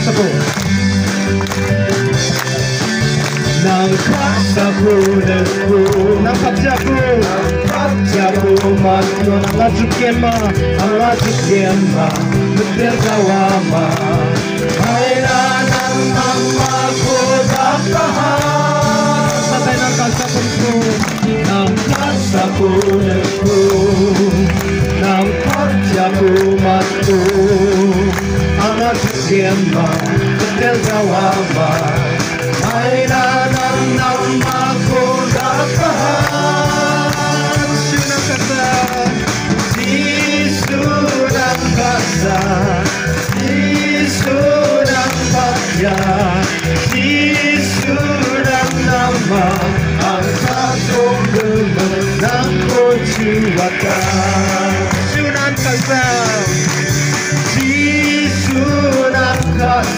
semua.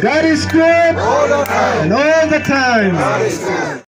God is good all the time.